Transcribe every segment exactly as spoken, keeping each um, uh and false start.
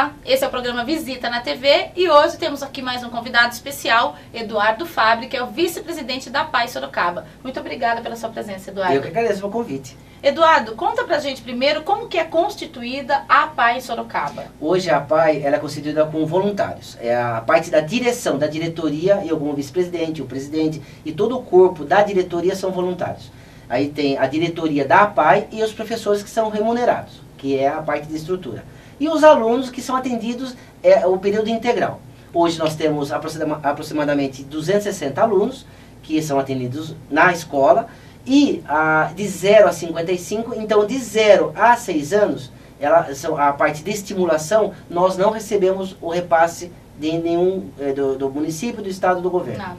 Olá, esse é o programa Visita na T V e hoje temos aqui mais um convidado especial, Eduardo Fabri, que é o vice-presidente da APAE Sorocaba. Muito obrigada pela sua presença, Eduardo. Eu que agradeço o convite. Eduardo, conta pra gente primeiro como que é constituída a APAE Sorocaba. Hoje a APAE ela é constituída com voluntários. É a parte da direção, da diretoria e algum vice-presidente, o presidente e todo o corpo da diretoria são voluntários. Aí tem a diretoria da APAE e os professores que são remunerados, que é a parte de estrutura. E os alunos que são atendidos é o período integral. Hoje nós temos aproximadamente duzentos e sessenta alunos que são atendidos na escola e a, de zero a cinquenta e cinco, então de zero a seis anos, ela, são, a parte de estimulação, nós não recebemos o repasse de nenhum, do, do município, do estado, do governo. Não.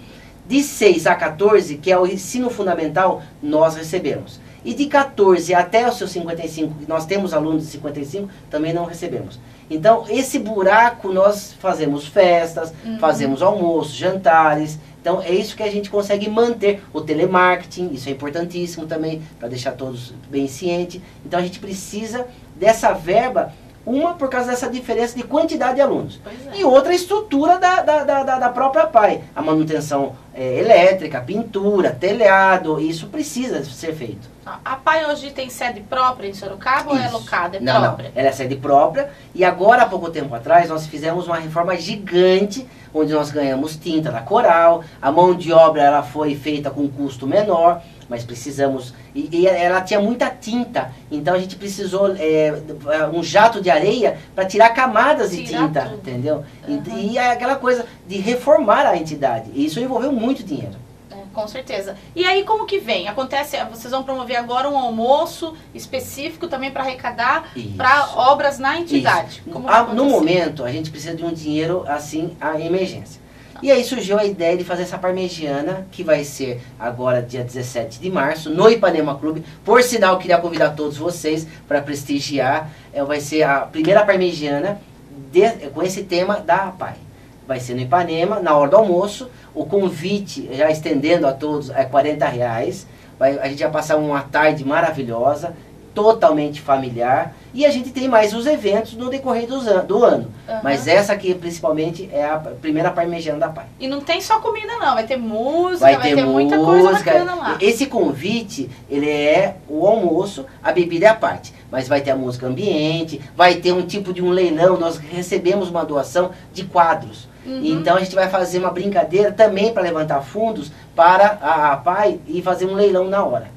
De seis a quatorze, que é o ensino fundamental, nós recebemos. E de quatorze até os seus cinquenta e cinco, nós temos alunos de cinquenta e cinco, também não recebemos. Então, esse buraco nós fazemos festas, uhum. fazemos almoços, jantares. Então, é isso que a gente consegue manter. O telemarketing, isso é importantíssimo também, para deixar todos bem cientes. Então, a gente precisa dessa verba, uma por causa dessa diferença de quantidade de alunos. É. E outra, a estrutura da, da, da, da própria APAE. A manutenção é, elétrica, pintura, telhado, isso precisa ser feito. A APAE hoje tem sede própria em Sorocaba, isso. Ou é alocada? É não, própria? Não, ela é sede própria. E agora, há pouco tempo atrás, nós fizemos uma reforma gigante, onde nós ganhamos tinta da Coral, a mão de obra ela foi feita com custo menor, mas precisamos... E, e ela tinha muita tinta, então a gente precisou é, um jato de areia para tirar camadas tirar de tinta, tudo. Entendeu? Uhum. E, e aquela coisa de reformar a entidade, e isso envolveu muito dinheiro. Com certeza. E aí como que vem? Acontece, vocês vão promover agora um almoço específico também para arrecadar para obras na entidade. Como ah, no momento a gente precisa de um dinheiro assim, a emergência. Ah. E aí surgiu a ideia de fazer essa parmegiana, que vai ser agora dia dezessete de março, no Ipanema Clube. Por sinal, eu queria convidar todos vocês para prestigiar. É, vai ser a primeira parmegiana de, com esse tema da APAE. Vai ser no Ipanema, na hora do almoço. O convite, já estendendo a todos, é quarenta reais. Vai, a gente vai passar uma tarde maravilhosa, totalmente familiar. E a gente tem mais os eventos no decorrer dos an do ano. Uhum. Mas essa aqui, principalmente, é a primeira parmegiana da APAE. E não tem só comida, não. Vai ter música, vai ter, vai ter música, muita coisa bacana lá. Esse convite, ele é o almoço, a bebida é à parte. Mas vai ter a música ambiente, vai ter um tipo de um leilão. Nós recebemos uma doação de quadros. Uhum. Então a gente vai fazer uma brincadeira também para levantar fundos para a APAE e fazer um leilão na hora.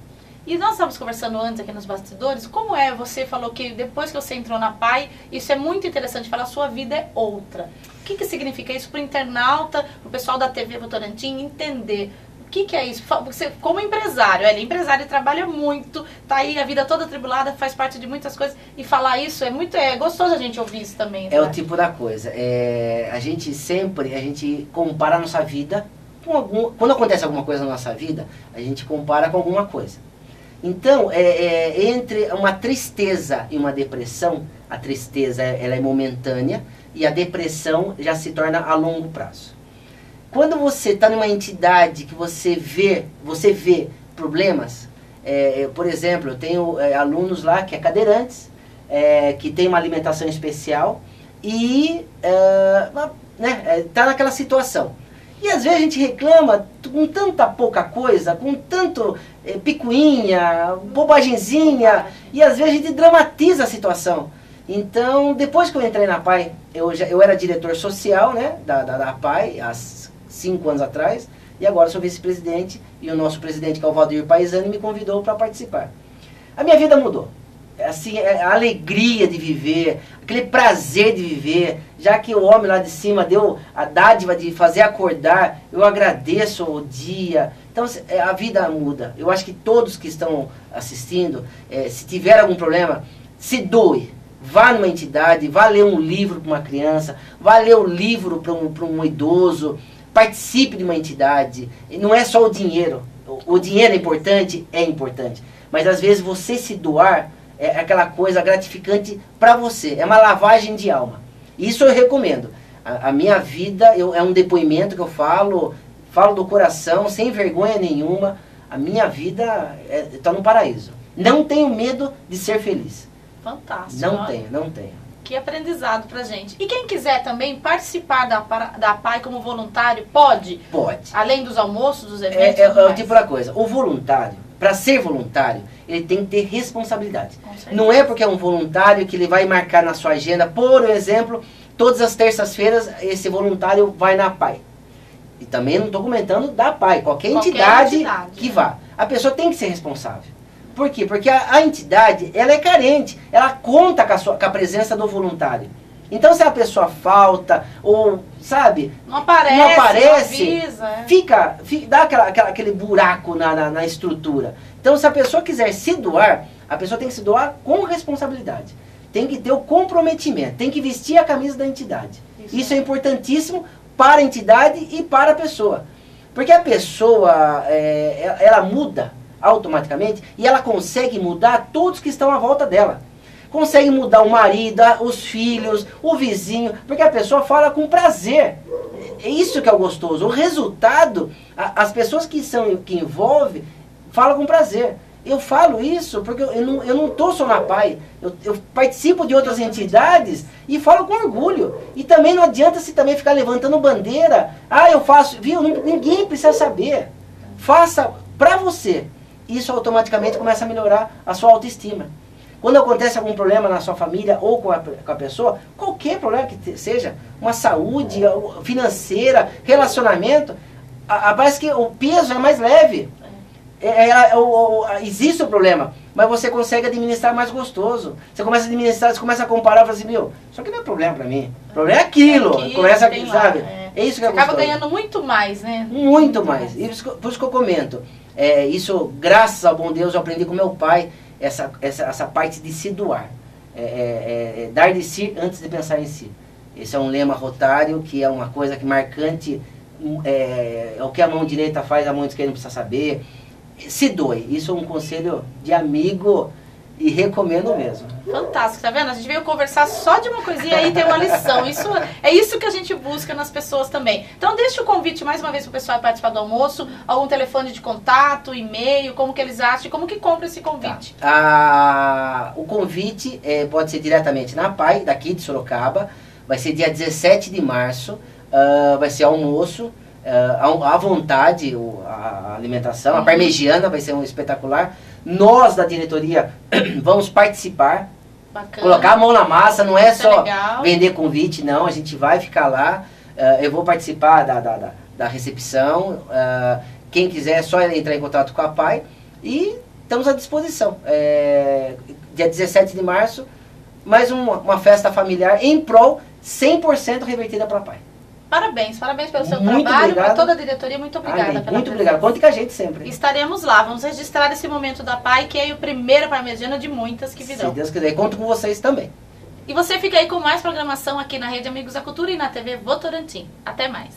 E nós estávamos conversando antes aqui nos bastidores, como é, você falou que depois que você entrou na APAE, isso é muito interessante falar, sua vida é outra. O que, que significa isso para o internauta, para o pessoal da T V Votorantim entender? O que, que é isso? Você, como empresário, ele é empresário, trabalha muito, tá aí a vida toda atribulada, faz parte de muitas coisas. E falar isso é muito é gostoso a gente ouvir isso também. Sabe? É o tipo da coisa. É, a gente sempre a gente compara a nossa vida com algum. Quando acontece alguma coisa na nossa vida, a gente compara com alguma coisa. Então, é, é, entre uma tristeza e uma depressão, a tristeza ela é momentânea e a depressão já se torna a longo prazo. Quando você está numa entidade que você vê, você vê problemas, é, eu, por exemplo, eu tenho é, alunos lá que é cadeirantes, é, que tem uma alimentação especial e é, né, está naquela situação. E às vezes a gente reclama com tanta pouca coisa, com tanto é, picuinha, bobagenzinha, e às vezes a gente dramatiza a situação. Então, depois que eu entrei na APAE, eu, já, eu era diretor social, né, da, da, da APAE, as cinco anos atrás, e agora sou vice-presidente, e o nosso presidente, que é o Valdir Paisani, me convidou para participar. A minha vida mudou. Assim, a alegria de viver, aquele prazer de viver, já que o homem lá de cima deu a dádiva de fazer acordar, eu agradeço o dia. Então, a vida muda. Eu acho que todos que estão assistindo, é, se tiver algum problema, se doe. Vá numa entidade, vá ler um livro para uma criança, vá ler um livro para um, para um idoso, participe de uma entidade. E não é só o dinheiro. O, o dinheiro é importante? É importante. Mas às vezes você se doar é aquela coisa gratificante para você. É uma lavagem de alma. Isso eu recomendo. A, a minha vida eu, é um depoimento que eu falo, falo do coração, sem vergonha nenhuma. A minha vida está no paraíso. Não tenho medo de ser feliz. Fantástico. Não tenho, não tenho. Que aprendizado pra gente. E quem quiser também participar da, da APAE como voluntário, pode? Pode. Além dos almoços, dos eventos? É, é, eu digo uma coisa, o voluntário, para ser voluntário, ele tem que ter responsabilidade. Não é porque é um voluntário que ele vai marcar na sua agenda, por exemplo, todas as terças-feiras esse voluntário vai na APAE. E também não estou comentando da APAE, qualquer, qualquer entidade, entidade que vá. A pessoa tem que ser responsável. Por quê? Porque a, a entidade, ela é carente, ela conta com a, sua, com a presença do voluntário. Então, se a pessoa falta, ou, sabe, não aparece, não aparece, avisa, é. fica, fica, dá aquela, aquela, aquele buraco na, na, na estrutura. Então, se a pessoa quiser se doar, a pessoa tem que se doar com responsabilidade. Tem que ter o comprometimento, tem que vestir a camisa da entidade. Isso, Isso é importantíssimo para a entidade e para a pessoa. Porque a pessoa, é, ela muda automaticamente, e ela consegue mudar todos que estão à volta dela. Consegue mudar o marido, os filhos, o vizinho, porque a pessoa fala com prazer. É isso que é o gostoso. O resultado, a, as pessoas que são, que envolve, falam com prazer. Eu falo isso porque eu não estou só na APAE, eu, eu participo de outras entidades e falo com orgulho. E também não adianta se também ficar levantando bandeira. Ah, eu faço, viu? Ninguém precisa saber. Faça pra você. Isso automaticamente começa a melhorar a sua autoestima. Quando acontece algum problema na sua família ou com a, com a pessoa, qualquer problema que te, seja, uma saúde financeira, relacionamento, a, a, parece que o peso é mais leve. É, é, é, o, o, existe o problema, mas você consegue administrar mais gostoso. Você começa a administrar, você começa a comparar e fala assim, meu, isso aqui não é problema pra mim. O problema é aquilo. É aquilo, começa a, sabe? Lá, é. É isso que você é acaba gostoso. Ganhando muito mais, né? Muito, muito mais. mais. E por isso que eu comento. É, isso, graças ao bom Deus, eu aprendi com meu pai, essa, essa, essa parte de se doar. É, é, é, dar de si antes de pensar em si. Esse é um lema rotário, que é uma coisa que marcante, é, é o que a mão direita faz, a mão esquerda não precisa saber. Se doe. Isso é um conselho de amigo e recomendo mesmo. Fantástico, tá vendo? A gente veio conversar só de uma coisinha e tem uma lição. Isso, é isso que a gente busca nas pessoas também. Então deixa o convite mais uma vez para o pessoal participar do almoço, algum telefone de contato, e-mail, como que eles acham, como que compra esse convite. Tá. Ah, o convite é, pode ser diretamente na APAE, daqui de Sorocaba, vai ser dia dezessete de março, uh, vai ser almoço, uh, à vontade, o, a alimentação, uhum. A parmegiana vai ser um espetacular. Nós da diretoria vamos participar, bacana. Colocar a mão na massa, não é só legal. Vender convite, não, a gente vai ficar lá, uh, eu vou participar da, da, da, da recepção, uh, quem quiser é só entrar em contato com a APAE e estamos à disposição. É, dia dezessete de março, mais uma, uma festa familiar em prol cem por cento revertida para a APAE. Parabéns, parabéns pelo seu muito trabalho, para toda a diretoria, muito obrigada. Ai, pela muito obrigado, conte com a gente sempre. Estaremos lá, vamos registrar esse momento da APAE, que é o primeiro parmegiana de muitas que virão. Se Deus quiser, conto com vocês também. E você fica aí com mais programação aqui na Rede Amigos da Cultura e na T V Votorantim. Até mais.